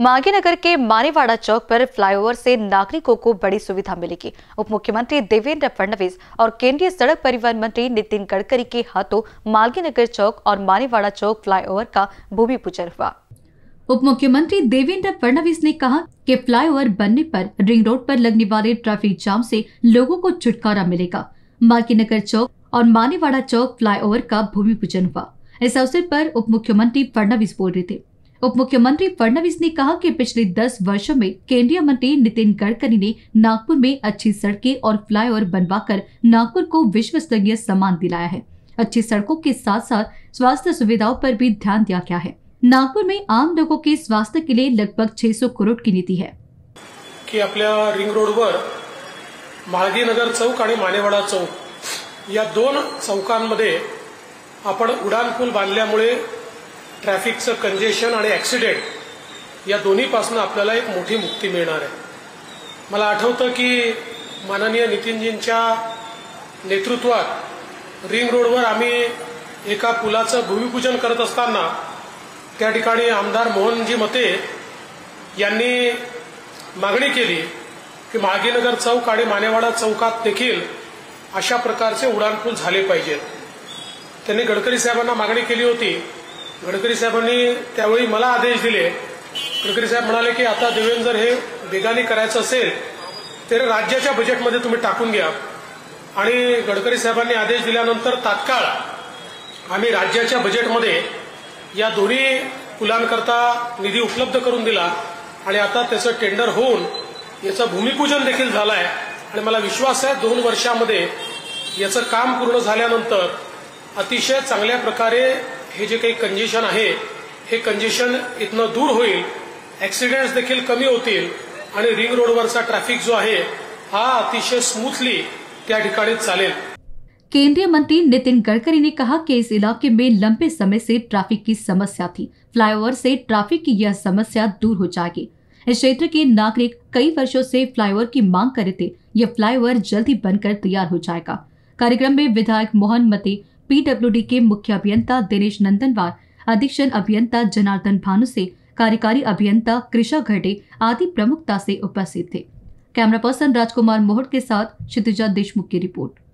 मांगे नगर के मानेवाड़ा चौक पर फ्लाईओवर से नागरिकों को बड़ी सुविधा मिलेगी। उप मुख्यमंत्री देवेंद्र फडनवीस और केंद्रीय सड़क परिवहन मंत्री नितिन गडकरी के हाथों मांगे नगर चौक और मानेवाड़ा चौक फ्लाईओवर का भूमि पूजन हुआ। उप मुख्यमंत्री देवेंद्र फडनवीस ने कहा कि फ्लाईओवर बनने पर रिंग रोड पर लगने वाले ट्रैफिक जाम से लोगों को छुटकारा मिलेगा। मांगे नगर चौक और मानेवाड़ा चौक फ्लाईओवर का भूमि पूजन हुआ। इस अवसर पर उप मुख्यमंत्री फडनवीस बोल रहे थे। उप मुख्यमंत्री फडनवीस ने कहा कि पिछले 10 वर्षों में केंद्रीय मंत्री नितिन गडकरी ने नागपुर में अच्छी सड़कें और फ्लाईओवर बनवाकर नागपुर को विश्व स्तरीय सम्मान दिलाया है। अच्छी सड़कों के साथ साथ स्वास्थ्य सुविधाओं पर भी ध्यान दिया गया है। नागपुर में आम लोगों के स्वास्थ्य के लिए लगभग 600 करोड़ की नीति है कि आपल्या रिंग रोड वर माळगी नगर चौक आणि मानेवाडा चौक या दोन चौकांमध्ये आपण उडान पूल बांधल्यामुळे ट्रॅफिकचं कंजेशन आणि ॲक्सिडेंट या दोन्हीपासून आपल्याला एक मोठी मुक्ती मिळणार आहे। मला आठवतं की माननीय नितीनजींच्या नेतृत्वात रिंग रोडवर आम्ही एका पुलाचं भूमिपूजन करत असताना त्या ठिकाणी आमदार मोहनजी मते यांनी मागणी केली की माळगीनगर चौक आणि मानेवाडा चौकात देखील अशा प्रकारचे उड्डाणपूल झाले पाहिजेत। त्यांनी गडकरी साहेबांना मागणी केली होती। गडकरी साहेबांनी त्यावेळी मला आदेश दिले। गडकरी साहेब म्हणाले की आता देवेंद्र हे वेगाने करायचं असेल तर राज्याच्या बजेटमध्ये तुम्ही टाकून घ्या। आणि गडकरी साहेबांनी आदेश दिल्यानंतर तात्काळ आम्ही राज्याच्या बजेटमध्ये या दोन्ही पुलांकरता निधी उपलब्ध करून दिला आणि आता त्याचं टेंडर होऊन याचं भूमिपूजन देखील झालं आहे। आणि मला विश्वास आहे 2 वर्षांमध्ये याचं काम पूर्ण झाल्यानंतर अतिशय चांगल्या प्रकारे हे जे काही कंजेशन आहे हे कंजेशन इतना दूर होईल, ॲक्सिडेंट्स देखील कमी होतील आणि रिंग रोडवरचा ट्रॅफिक जो आहे हा अतिशय स्मूथली त्या ठिकाणी चालेल। केंद्रीय मंत्री नितिन गडकरी ने कहा कि इस इलाके में लंबे समय से ट्रैफिक की समस्या थी। फ्लाईओवर से ट्रैफिक की यह समस्या दूर हो जाएगी। इस क्षेत्र के नागरिक कई वर्षों से फ्लाईओवर की मांग कर रहे थे। यह फ्लाईओवर जल्दी बनकर तैयार हो जाएगा। कार्यक्रम में विधायक मोहन मती, पीडब्ल्यूडी के मुख्य अभियंता दिनेश नंदनवार, अधीक्षण अभियंता जनार्दन भानुसे, कार्यकारी अभियंता कृषा घटे आदि प्रमुखता से उपस्थित थे। कैमरा पर्सन राजकुमार मोहट के साथ क्षित्रजा देशमुख की रिपोर्ट।